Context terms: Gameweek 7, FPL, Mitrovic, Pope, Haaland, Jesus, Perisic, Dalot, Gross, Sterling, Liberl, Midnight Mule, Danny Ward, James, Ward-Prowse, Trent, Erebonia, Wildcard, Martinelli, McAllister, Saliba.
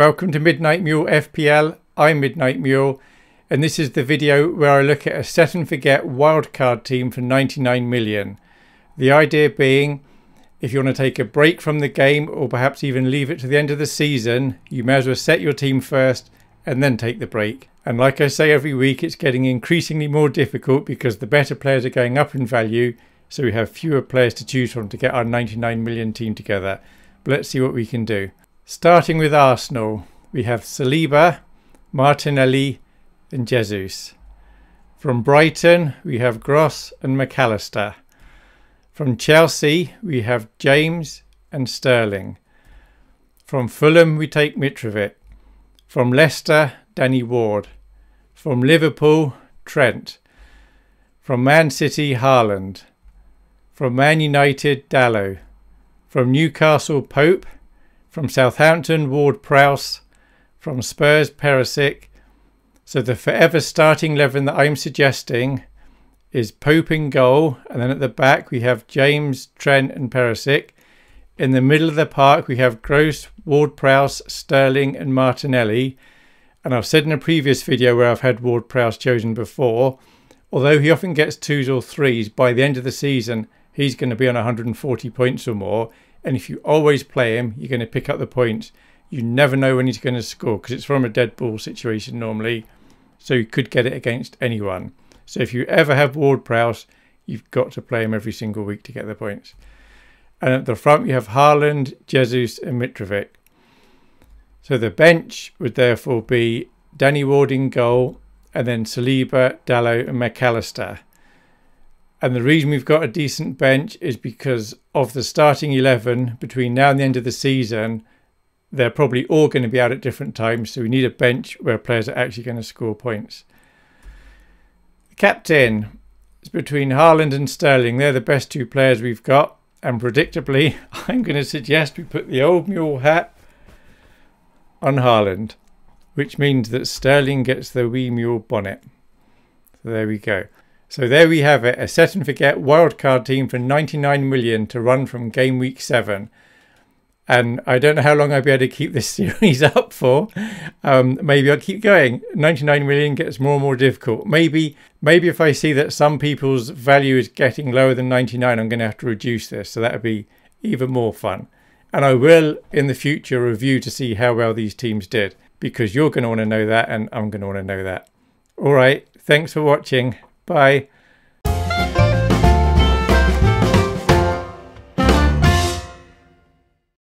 Welcome to Midnight Mule FPL. I'm Midnight Mule, and this is the video where I look at a set and forget wildcard team for 99 million. The idea being, if you want to take a break from the game or perhaps even leave it to the end of the season, you may as well set your team first and then take the break. And like I say every week, it's getting increasingly more difficult because the better players are going up in value, so we have fewer players to choose from to get our 99 million team together. But let's see what we can do. Starting with Arsenal, we have Saliba, Martinelli and Jesus. From Brighton, we have Gross and McAllister. From Chelsea, we have James and Sterling. From Fulham, we take Mitrovic. From Leicester, Danny Ward. From Liverpool, Trent. From Man City, Haaland. From Man United, Dalot. From Newcastle, Pope. From Southampton, Ward-Prowse. From Spurs, Perisic. So the forever starting 11 that I'm suggesting is Pope in goal, and then at the back we have James, Trent and Perisic. In the middle of the park we have Gross, Ward-Prowse, Sterling and Martinelli. And I've said in a previous video where I've had Ward-Prowse chosen before, although he often gets 2s or 3s, by the end of the season he's going to be on 140 points or more. And if you always play him, you're going to pick up the points. You never know when he's going to score because it's from a dead ball situation normally. So you could get it against anyone. So if you ever have Ward-Prowse, you've got to play him every single week to get the points. And at the front, you have Haaland, Jesus and Mitrovic. So the bench would therefore be Danny Ward in goal and then Saliba, Dalot and McAllister. And the reason we've got a decent bench is because of the starting 11 between now and the end of the season. They're probably all going to be out at different times, so we need a bench where players are actually going to score points. The captain is between Haaland and Sterling. They're the best two players we've got. And predictably, I'm going to suggest we put the old mule hat on Haaland, which means that Sterling gets the wee mule bonnet. So there we go. So there we have it, a set and forget wildcard team for 99 million to run from Gameweek 7. And I don't know how long I'll be able to keep this series up for. Maybe I'll keep going. 99 million gets more and more difficult. Maybe if I see that some people's value is getting lower than 99, I'm going to have to reduce this. So that would be even more fun. And I will, in the future, review to see how well these teams did. Because you're going to want to know that and I'm going to want to know that. All right, thanks for watching. Bye.